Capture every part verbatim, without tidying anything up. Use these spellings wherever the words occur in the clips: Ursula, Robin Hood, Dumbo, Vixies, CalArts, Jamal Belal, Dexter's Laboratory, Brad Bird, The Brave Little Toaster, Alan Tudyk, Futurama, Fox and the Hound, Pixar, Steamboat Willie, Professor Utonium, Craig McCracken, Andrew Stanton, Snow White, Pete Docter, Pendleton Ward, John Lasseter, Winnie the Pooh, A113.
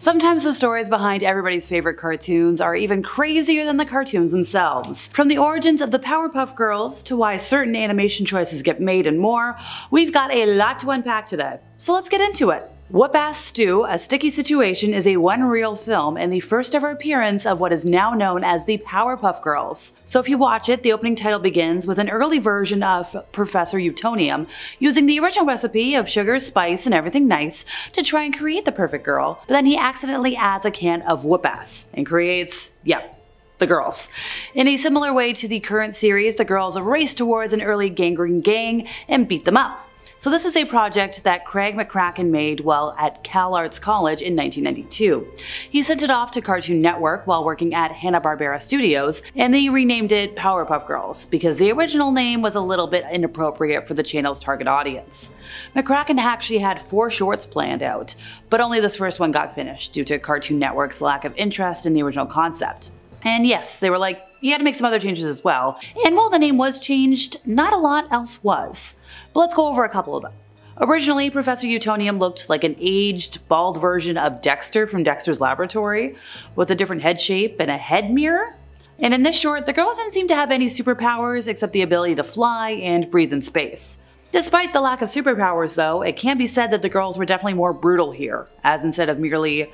Sometimes the stories behind everybody's favorite cartoons are even crazier than the cartoons themselves. From the origins of the Powerpuff Girls to why certain animation choices get made and more, we've got a lot to unpack today. So let's get into it. Whoop-Ass Stew, A Sticky Situation is a one-reel film and the first ever appearance of what is now known as the Powerpuff Girls. So if you watch it, the opening title begins with an early version of Professor Utonium, using the original recipe of sugar, spice, and everything nice to try and create the perfect girl, but then he accidentally adds a can of whoop-ass and creates, yep, the girls. In a similar way to the current series, the girls race towards an early gangrene gang and beat them up. So this was a project that Craig McCracken made while at CalArts College in nineteen ninety-two. He sent it off to Cartoon Network while working at Hanna-Barbera Studios, and they renamed it Powerpuff Girls because the original name was a little bit inappropriate for the channel's target audience. McCracken actually had four shorts planned out, but only this first one got finished due to Cartoon Network's lack of interest in the original concept. And yes, they were like, you had to make some other changes as well. And while the name was changed, not a lot else was. But let's go over a couple of them. Originally, Professor Utonium looked like an aged, bald version of Dexter from Dexter's Laboratory, with a different head shape and a head mirror. And in this short, the girls didn't seem to have any superpowers except the ability to fly and breathe in space. Despite the lack of superpowers though, it can be said that the girls were definitely more brutal here, as instead of merely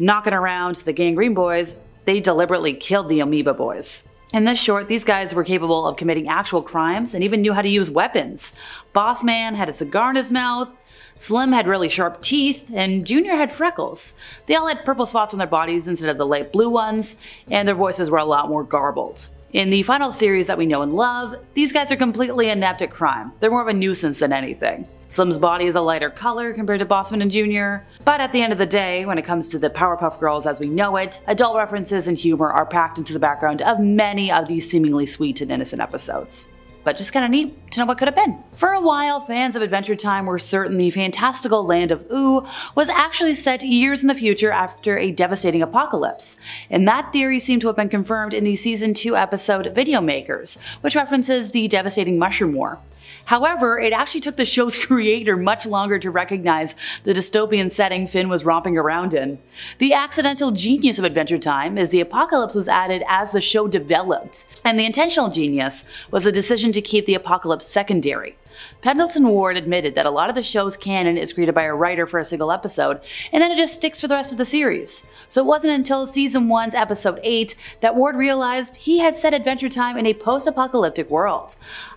knocking around the gangrene boys, they deliberately killed the Amoeba Boys. In this short, these guys were capable of committing actual crimes and even knew how to use weapons. Boss Man had a cigar in his mouth, Slim had really sharp teeth, and Junior had freckles. They all had purple spots on their bodies instead of the light blue ones, and their voices were a lot more garbled. In the final series that we know and love, these guys are completely inept at crime. They're more of a nuisance than anything. Slim's body is a lighter color compared to Bossman and Junior, but at the end of the day, when it comes to the Powerpuff Girls as we know it, adult references and humor are packed into the background of many of these seemingly sweet and innocent episodes. But just kinda neat to know what could have been. For a while, fans of Adventure Time were certain the fantastical land of Ooh was actually set years in the future after a devastating apocalypse, and that theory seemed to have been confirmed in the season two episode Video Makers, which references the devastating Mushroom War. However, it actually took the show's creator much longer to recognize the dystopian setting Finn was romping around in. The accidental genius of Adventure Time is the apocalypse was added as the show developed, and the intentional genius was the decision to keep the apocalypse secondary. Pendleton Ward admitted that a lot of the show's canon is created by a writer for a single episode, and then it just sticks for the rest of the series. So it wasn't until season one's episode eight that Ward realized he had set Adventure Time in a post-apocalyptic world.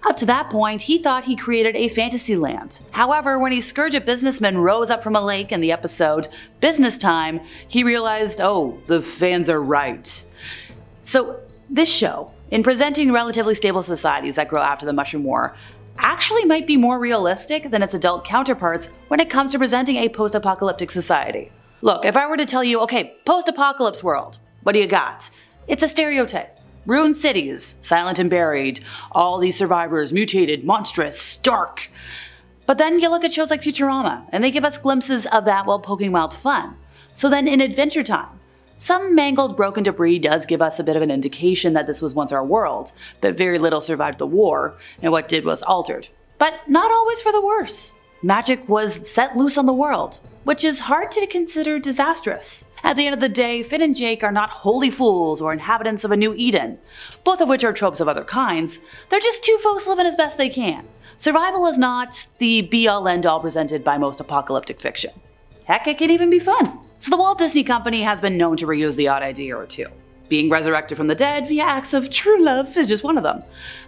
Up to that point, he thought he created a fantasy land. However, when a scourge of businessmen rose up from a lake in the episode Business Time, he realized, oh, the fans are right. So this show, in presenting relatively stable societies that grow after the Mushroom War, actually might be more realistic than its adult counterparts when it comes to presenting a post-apocalyptic society. Look, if I were to tell you, okay, post-apocalypse world, what do you got? It's a stereotype. Ruined cities, silent and buried, all these survivors mutated, monstrous, stark. But then you look at shows like Futurama, and they give us glimpses of that while poking wild fun. So then in Adventure Time, some mangled, broken debris does give us a bit of an indication that this was once our world, but very little survived the war, and what did was altered. But not always for the worse. Magic was set loose on the world, which is hard to consider disastrous. At the end of the day, Finn and Jake are not holy fools or inhabitants of a new Eden, both of which are tropes of other kinds. They're just two folks living as best they can. Survival is not the be-all end-all presented by most apocalyptic fiction. Heck, it can even be fun. So the Walt Disney Company has been known to reuse the odd idea or two. Being resurrected from the dead via acts of true love is just one of them.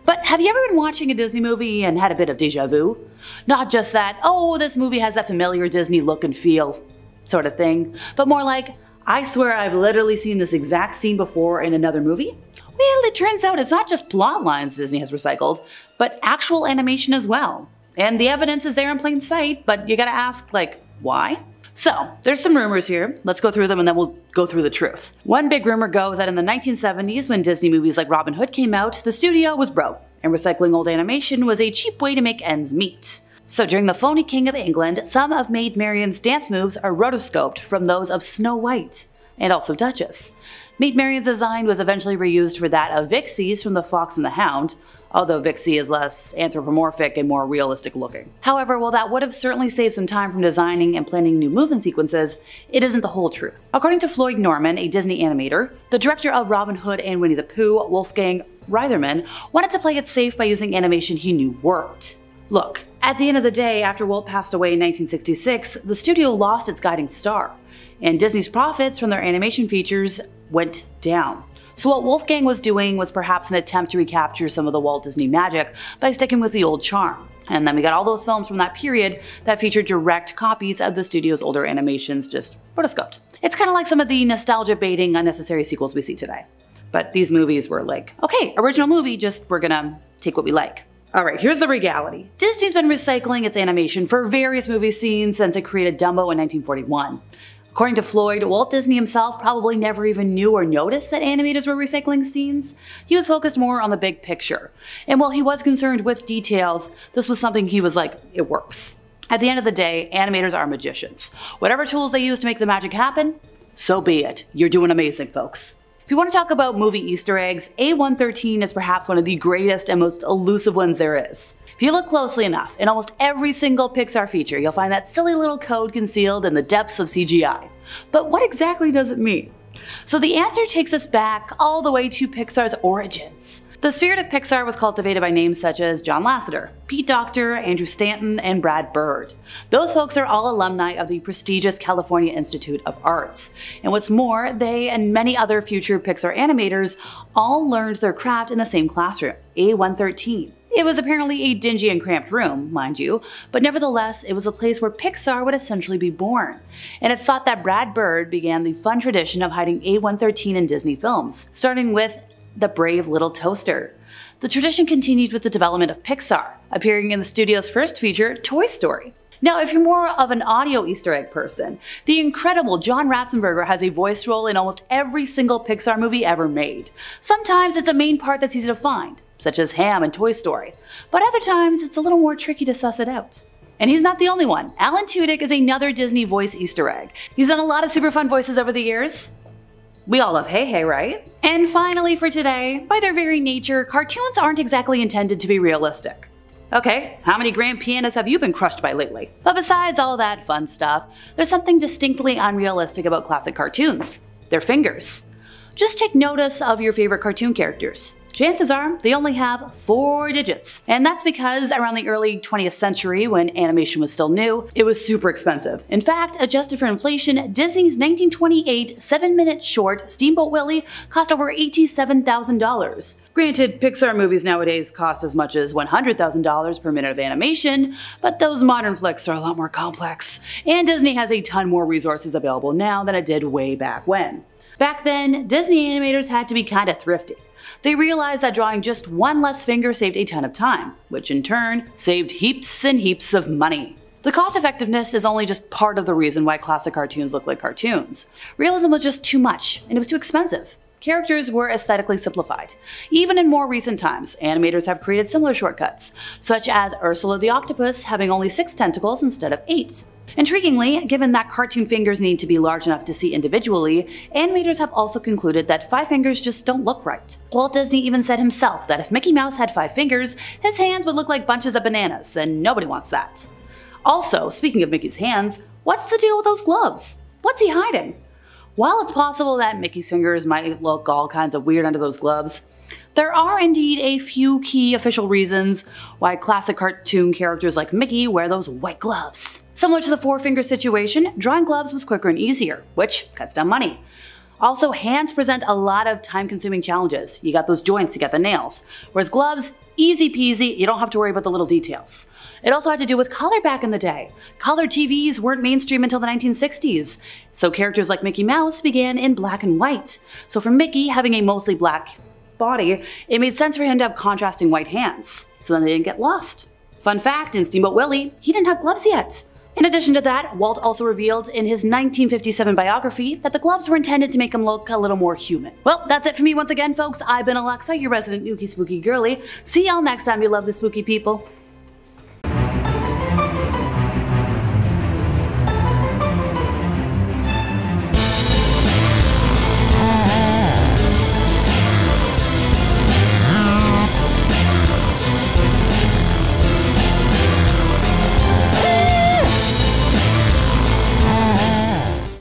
But have you ever been watching a Disney movie and had a bit of deja vu? Not just that, oh, this movie has that familiar Disney look and feel sort of thing, but more like, I swear I've literally seen this exact scene before in another movie. Well, it turns out it's not just plot lines Disney has recycled, but actual animation as well. And the evidence is there in plain sight, but you gotta ask, like, why? So there's some rumors here. Let's go through them and then we'll go through the truth. One big rumor goes that in the nineteen seventies, when Disney movies like Robin Hood came out, the studio was broke and recycling old animation was a cheap way to make ends meet. So during the Phony King of England, some of Maid Marian's dance moves are rotoscoped from those of Snow White. and also Duchess. Meet Marion's design was eventually reused for that of Vixies from the Fox and the Hound, although Vixie is less anthropomorphic and more realistic looking. However, while that would have certainly saved some time from designing and planning new movement sequences, it isn't the whole truth. According to Floyd Norman, a Disney animator, the director of Robin Hood and Winnie the Pooh, Wolfgang Reitherman, wanted to play it safe by using animation he knew worked. Look, at the end of the day, after Walt passed away in nineteen sixty-six, the studio lost its guiding star, and Disney's profits from their animation features went down. So what Wolfgang was doing was perhaps an attempt to recapture some of the Walt Disney magic by sticking with the old charm. And then we got all those films from that period that featured direct copies of the studio's older animations, just rotoscoped. It's kind of like some of the nostalgia baiting unnecessary sequels we see today. But these movies were like, okay, original movie, just we're gonna take what we like. Alright, here's the reality. Disney's been recycling its animation for various movie scenes since it created Dumbo in nineteen forty-one. According to Floyd, Walt Disney himself probably never even knew or noticed that animators were recycling scenes. He was focused more on the big picture. And while he was concerned with details, this was something he was like, it works. At the end of the day, animators are magicians. Whatever tools they use to make the magic happen, so be it. You're doing amazing, folks. If you want to talk about movie Easter eggs, A one thirteen is perhaps one of the greatest and most elusive ones there is. If you look closely enough, in almost every single Pixar feature, you'll find that silly little code concealed in the depths of C G I. But what exactly does it mean? So the answer takes us back all the way to Pixar's origins. The spirit of Pixar was cultivated by names such as John Lasseter, Pete Docter, Andrew Stanton, and Brad Bird. Those folks are all alumni of the prestigious California Institute of Arts. And what's more, they and many other future Pixar animators all learned their craft in the same classroom, A one thirteen. It was apparently a dingy and cramped room, mind you, but nevertheless, it was a place where Pixar would essentially be born. And it's thought that Brad Bird began the fun tradition of hiding A one thirteen in Disney films, starting with The Brave Little Toaster. The tradition continued with the development of Pixar, appearing in the studio's first feature, Toy Story. Now, if you're more of an audio Easter egg person, the incredible John Ratzenberger has a voice role in almost every single Pixar movie ever made. Sometimes it's a main part that's easy to find, such as Ham and Toy Story, but other times it's a little more tricky to suss it out. And he's not the only one. Alan Tudyk is another Disney voice Easter egg. He's done a lot of super fun voices over the years. We all love Hey Hey, right? And finally for today, by their very nature, cartoons aren't exactly intended to be realistic. Okay, how many grand pianos have you been crushed by lately? But besides all that fun stuff, there's something distinctly unrealistic about classic cartoons. Their fingers. Just take notice of your favorite cartoon characters. Chances are they only have four digits. And that's because around the early twentieth century, when animation was still new, it was super expensive. In fact, adjusted for inflation, Disney's nineteen twenty-eight seven-minute short Steamboat Willie cost over eighty-seven thousand dollars. Granted, Pixar movies nowadays cost as much as one hundred thousand dollars per minute of animation, but those modern flicks are a lot more complex, and Disney has a ton more resources available now than it did way back when. Back then, Disney animators had to be kinda thrifty. They realized that drawing just one less finger saved a ton of time, which in turn saved heaps and heaps of money. The cost effectiveness is only just part of the reason why classic cartoons look like cartoons. Realism was just too much, and it was too expensive. Characters were aesthetically simplified. Even in more recent times, animators have created similar shortcuts, such as Ursula the Octopus having only six tentacles instead of eight. Intriguingly, given that cartoon fingers need to be large enough to see individually, animators have also concluded that five fingers just don't look right. Walt Disney even said himself that if Mickey Mouse had five fingers, his hands would look like bunches of bananas, and nobody wants that. Also, speaking of Mickey's hands, what's the deal with those gloves? What's he hiding? While it's possible that Mickey's fingers might look all kinds of weird under those gloves, there are indeed a few key official reasons why classic cartoon characters like Mickey wear those white gloves. Similar to the four-finger situation, drawing gloves was quicker and easier, which cuts down money. Also, hands present a lot of time-consuming challenges. You got those joints, you got the nails. Whereas gloves, easy peasy, you don't have to worry about the little details. It also had to do with color back in the day. Color T Vs weren't mainstream until the nineteen sixties, so characters like Mickey Mouse began in black and white. So for Mickey, having a mostly black body, it made sense for him to have contrasting white hands, so then they didn't get lost. Fun fact, in Steamboat Willie, he didn't have gloves yet. In addition to that, Walt also revealed in his nineteen fifty-seven biography that the gloves were intended to make him look a little more human. Well, that's it for me once again, folks. I've been Alexa, your resident ooky spooky girly. See y'all next time, you lovely spooky people.